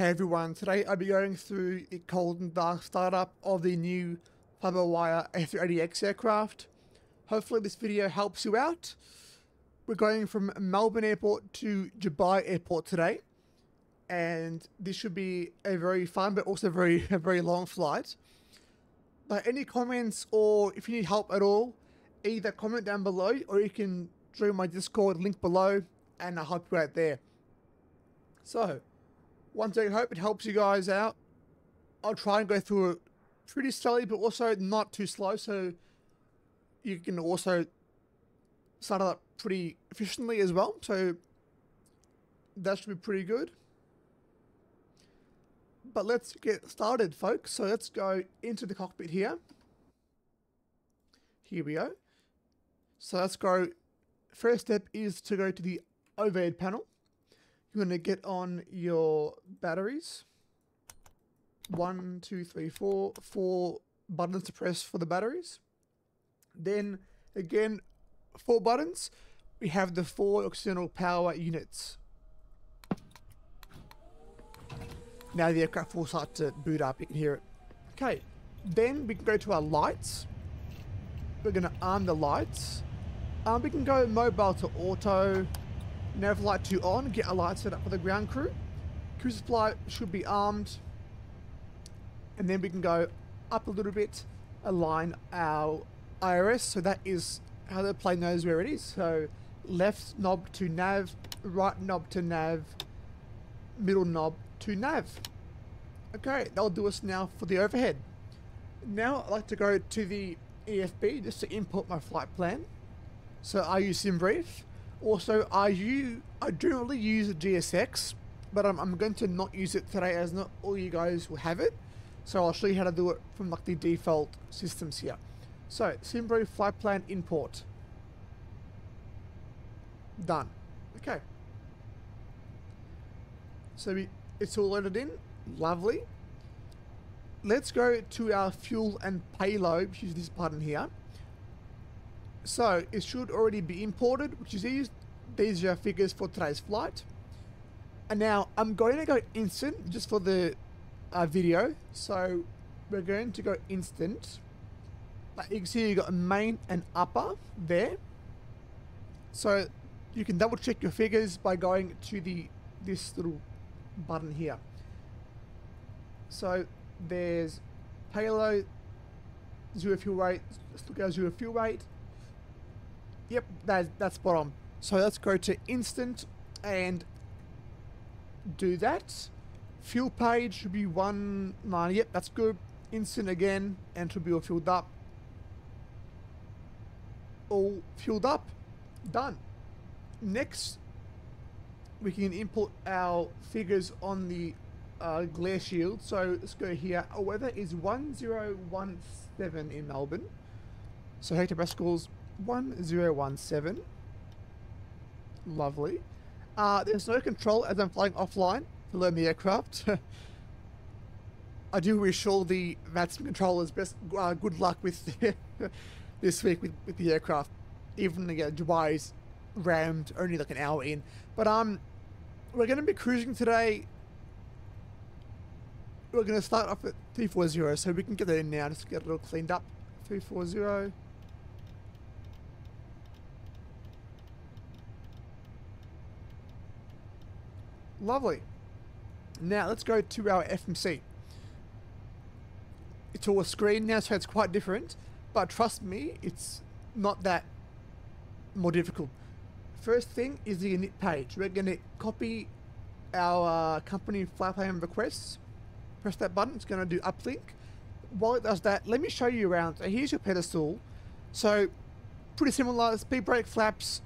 Hey everyone, today I'll be going through the cold and dark startup of the new FlyByWire A380X aircraft. Hopefully this video helps you out. We're going from Melbourne Airport to Dubai Airport today, and this should be a very fun but also very long flight. But any comments or if you need help at all, either comment down below or you can join my Discord link below and I'll help you out there. So, once I hope it helps you guys out. I'll try and go through it pretty slowly, but also not too slow, so you can also start it up pretty efficiently as well. So that should be pretty good. But let's get started, folks. So let's go into the cockpit here. Here we go. So let's go. First step is to go to the overhead panel. You're going to get on your batteries. 1, 2, 3, 4. 4 buttons to press for the batteries. Then, again, 4 buttons. We have the 4 external power units. Now the aircraft will start to boot up. You can hear it. Okay. Then we can go to our lights. We're going to arm the lights. We can go mobile to auto. Nav light 2 on, get a light set up for the ground crew. Cruiser flight should be armed. And then we can go up a little bit, align our IRS. So that is how the plane knows where it is. So left knob to nav, right knob to nav, middle knob to nav. Okay, that'll do us now for the overhead. Now I'd like to go to the EFB just to input my flight plan. So I use SimBrief. Also, I generally use the GSX, but I'm going to not use it today as not all you guys will have it. So I'll show you how to do it from like the default systems here. So, SimBrief flight plan import. Done. Okay. So it's all loaded in. Lovely. Let's go to our fuel and payload, which is this button here. So, it should already be imported, which is easy. These are figures for today's flight. And now, I'm going to go instant, just for the video. So, we're going to go instant. But you can see you've got main and upper there. So, you can double check your figures by going to this little button here. So, there's payload, zero fuel rate, let's look at zero fuel rate. Yep, that's spot on. So let's go to instant and do that. Fuel page should be 19. Yep, that's good. Instant again, and should be all fueled up. All fueled up. Done. Next, we can input our figures on the glare shield. So let's go here. Our weather is 1017 in Melbourne. So hectopascals. 1017. Lovely. There's no control as I'm flying offline to learn the aircraft. I do wish all the VATSIM controllers best good luck with this week with the aircraft. Even again, Dubai's rammed only like an hour in. But we're going to be cruising today. We're going to start off at 340, so we can get that in now. Just get it all cleaned up. 340. Lovely. Now let's go to our FMC. It's all a screen now, so it's quite different, but trust me, it's not that more difficult. First thing is the init page. We're going to copy our company flight plan requests. Press that button. It's going to do uplink. While it does that, let me show you around. So here's your pedestal. So pretty similar speed brake flaps.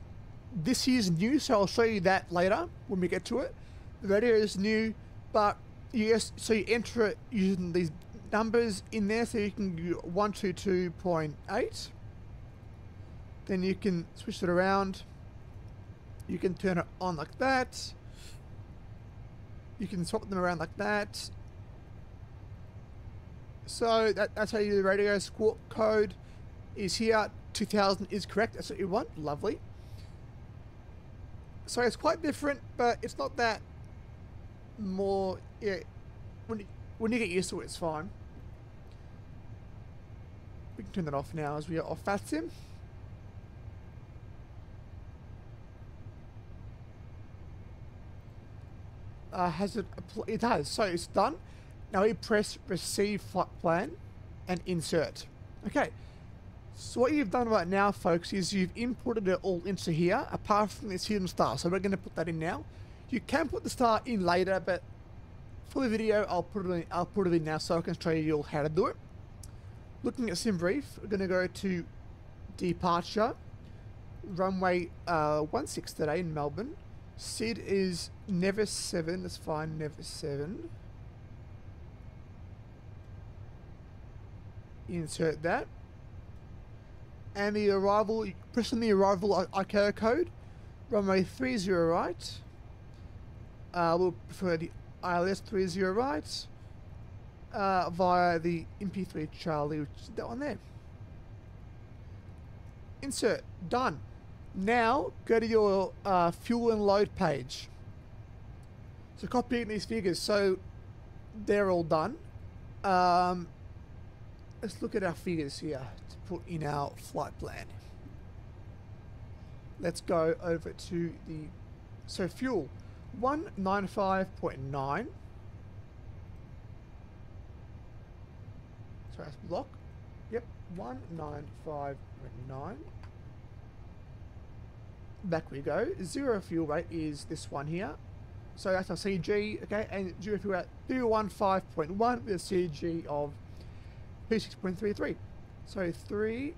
This here's new, so I'll show you that later when we get to it. The radio is new, but yes, so you enter it using these numbers in there, so you can do 122.8. Then you can switch it around. You can turn it on like that. You can swap them around like that. So that's how you do the radio. Squawk code is here. 2000 is correct. That's what you want. Lovely. So it's quite different, but it's not that more, yeah, when you get used to it, it's fine. We can turn that off now as we are off VATSIM. Has it? It has. So it's done. Now we press receive flight plan and insert. Okay. So what you've done right now, folks, is you've imported it all into here, apart from this hidden star. So we're going to put that in now. You can put the star in later, but for the video, I'll put it in now so I can show you all how to do it. Looking at SimBrief, we're going to go to departure, runway 16 today in Melbourne. SID is Never 7, that's fine, Never 7. Insert that. And the arrival, press on the arrival ICAO code, runway 30 right. We'll prefer the ILS 30 right, via the MP3 Charlie, which is that one there. Insert, done. Now go to your fuel and load page. So copying these figures, so they're all done. Let's look at our figures here to put in our flight plan. Let's go over to the, so fuel, 195.9. Sorry, that's block. Yep, 195.9. Back we go. Zero fuel rate is this one here. So that's our CG, okay, and zero fuel rate 315.1 with a CG of P6.33. So 315.1.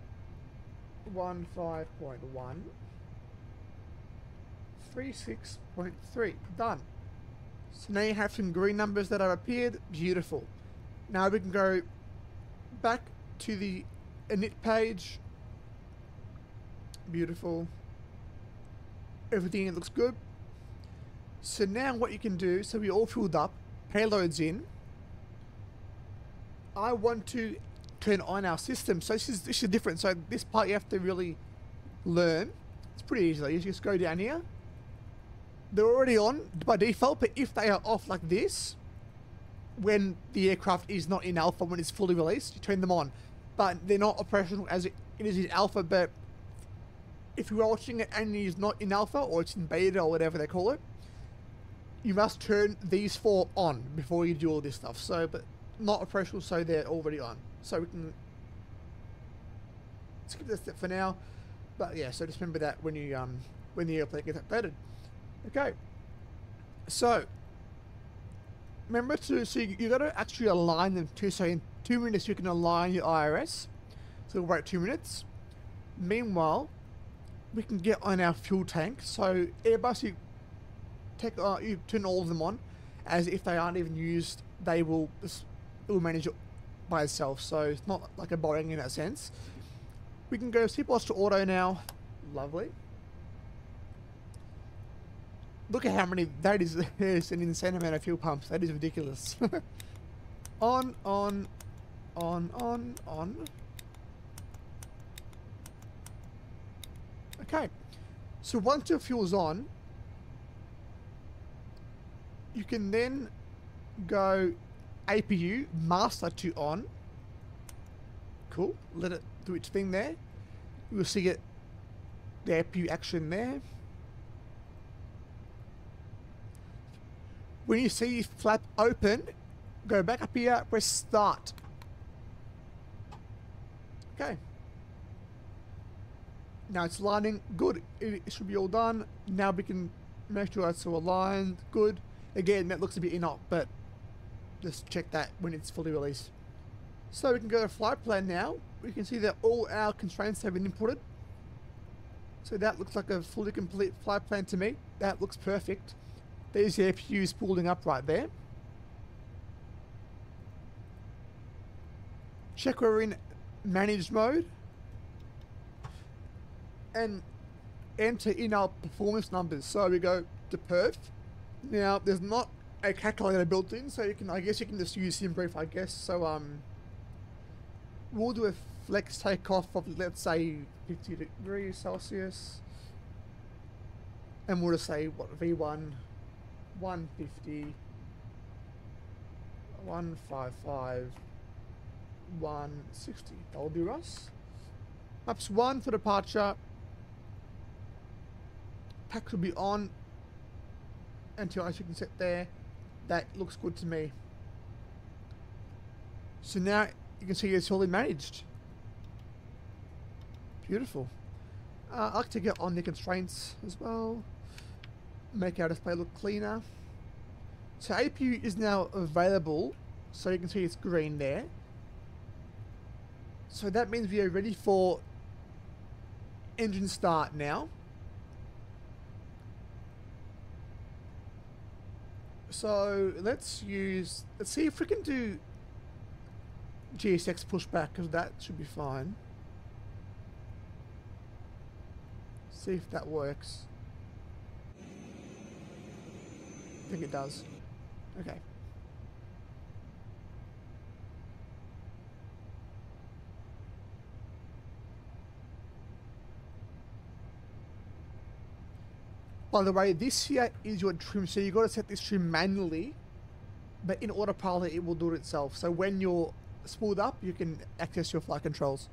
36.3. Done. So now you have some green numbers that have appeared. Beautiful. Now we can go back to the init page. Beautiful. Everything looks good. So now what you can do, so we all filled up, payloads in. I want to turn on our system. So this is different. So this part you have to really learn. It's pretty easy. You just go down here. They're already on by default, but if they are off like this, when the aircraft is not in alpha, when it's fully released, you turn them on. But they're not operational as it is in alpha, but if you are watching it and it is not in alpha, or it's in beta, or whatever they call it, you must turn these four on before you do all this stuff. So, but not operational, so they're already on. So we can skip this step for now. But yeah, so just remember that when you when the airplane gets updated. Okay, so remember to you got to actually align them too. So in 2 minutes you can align your IRS. So we'll wait 2 minutes. Meanwhile, we can get on our fuel tank. So Airbus, you turn all of them on, as if they aren't even used, it will manage it by itself. So it's not like a boring in that sense. We can go seatbelts to auto now. Lovely. Look at how many, that is an insane amount of fuel pumps. That is ridiculous. on. Okay, so once your fuel's on, you can then go APU, master to on. Cool, let it do its thing there. You'll see it, the APU action there. When you see flap open, go back up here, press start. Okay. Now it's aligning, good. It should be all done. Now we can make sure it's all aligned, good. Again, that looks a bit inop, but just check that when it's fully released. So we can go to flight plan now. We can see that all our constraints have been imported. So that looks like a fully complete flight plan to me. That looks perfect. There's the APUs pulling up right there. Check we're in managed mode. And enter in our performance numbers. So we go to Perth. Now there's not a calculator built in, so you can, I guess you can just use SimBrief, I guess. So we'll do a flex takeoff of, let's say, 50 degrees Celsius. And we'll just say what, V1. 150 155 160. That will be Russ. Maps 1 for departure. Pack will be on until I can set there. That looks good to me. So now you can see it's all managed. Beautiful. I like to get on the constraints as well. Make our display look cleaner. So APU is now available. So you can see it's green there. So that means we are ready for engine start now. So let's see if we can do GSX pushback, because that should be fine. See if that works. I think it does. Okay. By the way, this here is your trim, so you've got to set this trim manually, but in autopilot it will do it itself. So when you're spooled up, you can access your flight controls.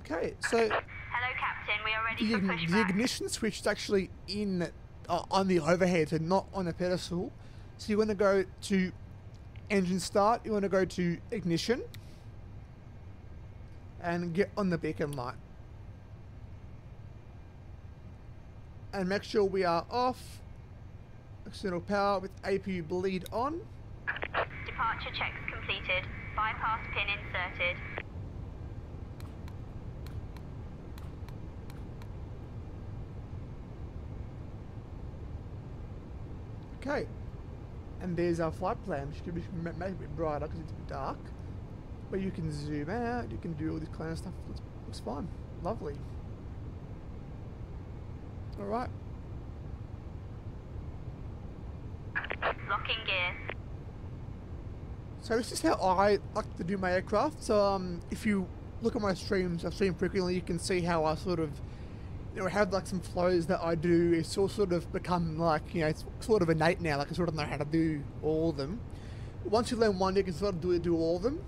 Okay, so hello, Captain. We are ready for pushback. The ignition switch is actually in on the overhead, so not on a pedestal. So you want to go to engine start. You want to go to ignition and get on the beacon light. And make sure we are off external power with APU bleed on. Departure checks completed. Bypass pin inserted. Okay. And there's our flight plan. Which should be made a bit brighter because it's a bit dark. But you can zoom out. You can do all this kind of stuff. Looks fine. Lovely. All right. Locking gear. So this is how I like to do my aircraft. So if you look at my streams, I stream frequently. You can see how I sort of, you know, have like some flows that I do. It's all sort of become like, you know, it's sort of innate now. Like I sort of know how to do all of them. Once you learn one, you can sort of do all of them.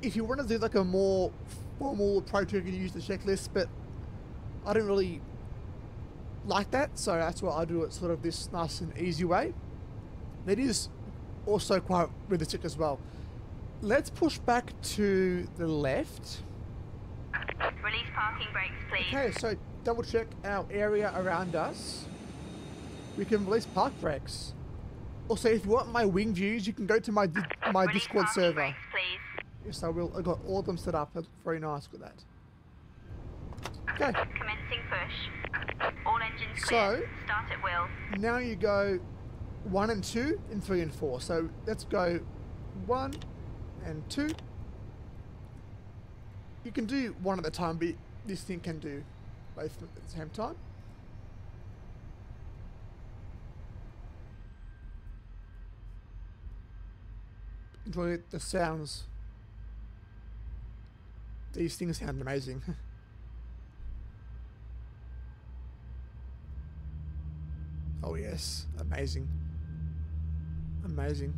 If you want to do like a more formal approach, you can use the checklist, but I don't really like that, so that's why I do it sort of this nice and easy way. That is also quite realistic as well. Let's push back to the left. Release parking brakes, please. Okay, so double check our area around us. We can release park brakes. Also, if you want my wing views, you can go to my Discord server. Release parking brakes, please. Yes, I will. I got all of them set up. That's very nice with that. Okay. Commencing push. All engines clear. So, start at will. Now you go 1 and 2 and 3 and 4. So let's go 1 and 2. You can do one at a time, but this thing can do both at the same time. Enjoy the sounds. These things sound amazing. Oh yes, amazing. Amazing.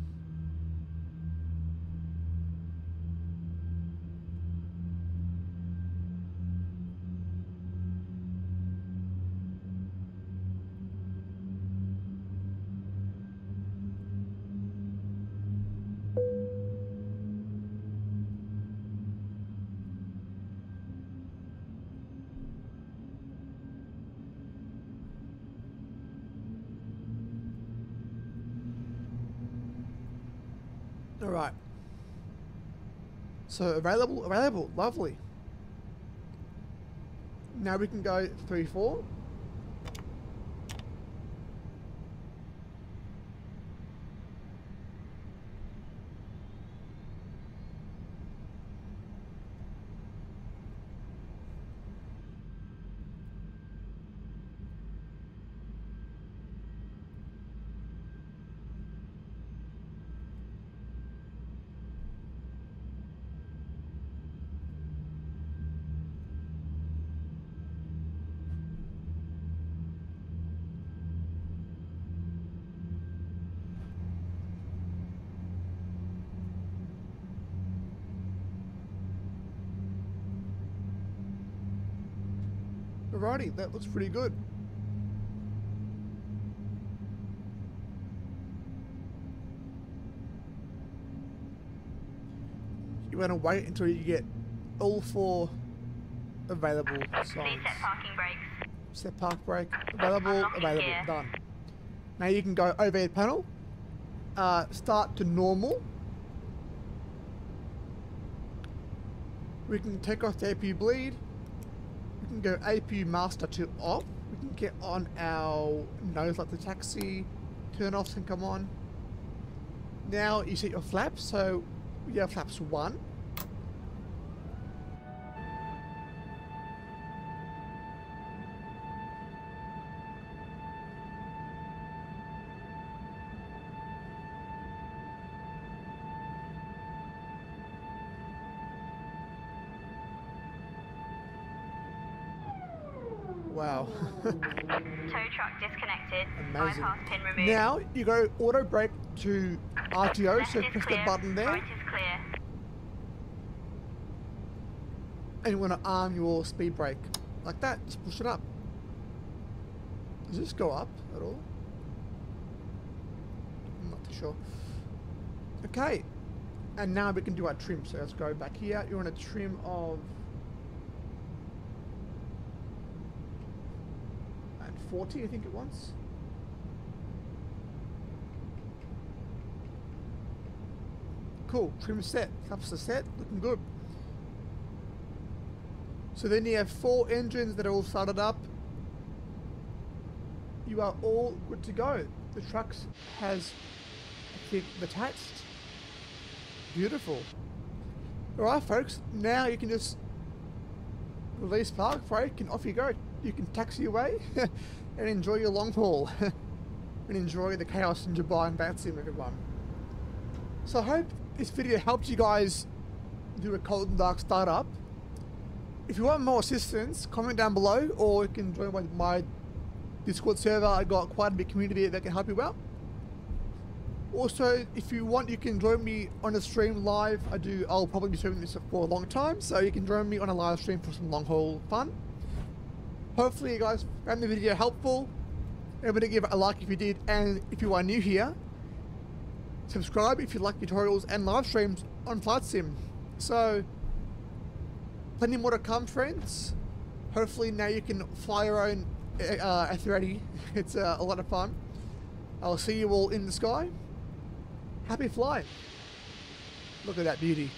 Alright. So available, lovely. Now we can go 3, 4. Alrighty, that looks pretty good. You want to wait until you get all four available signs. Please set parking brake. Set park brake. Available, available, done. Now you can go over your panel, start to normal. We can take off the APU bleed. We can go APU master to off. We can get on our nose like the taxi. Turn offs and come on. Now you set your flaps, so you have flaps 1. Wow. Tow truck disconnected. Amazing. Bypass pin removed. Now you go auto brake to RTO, so press the button there. Right is clear. And you want to arm your speed brake like that. Just push it up. Does this go up at all? I'm not too sure. Okay. And now we can do our trim. So let's go back here. You want a trim of 40, I think it was. Cool, trim set, flaps are set, looking good. So then you have 4 engines that are all started up. You are all good to go. The truck has, I think, attached. Beautiful. Alright folks, now you can just release park brake and off you go. You can taxi away and enjoy your long haul and enjoy the chaos in Dubai and VATSIM, everyone. So I hope this video helped you guys do a cold and dark startup. If you want more assistance, comment down below, or you can join my Discord server. I got quite a big community that can help you out. Also, if you want, you can join me on a stream live. I'll probably be streaming this for a long time, so you can join me on a live stream for some long haul fun. Hopefully you guys found the video helpful. Remember to give it a like if you did, and if you are new here, subscribe if you like tutorials and live streams on Flight Sim. So, plenty more to come, friends. Hopefully now you can fly your own A380. It's a lot of fun. I'll see you all in the sky. Happy flight. Look at that beauty.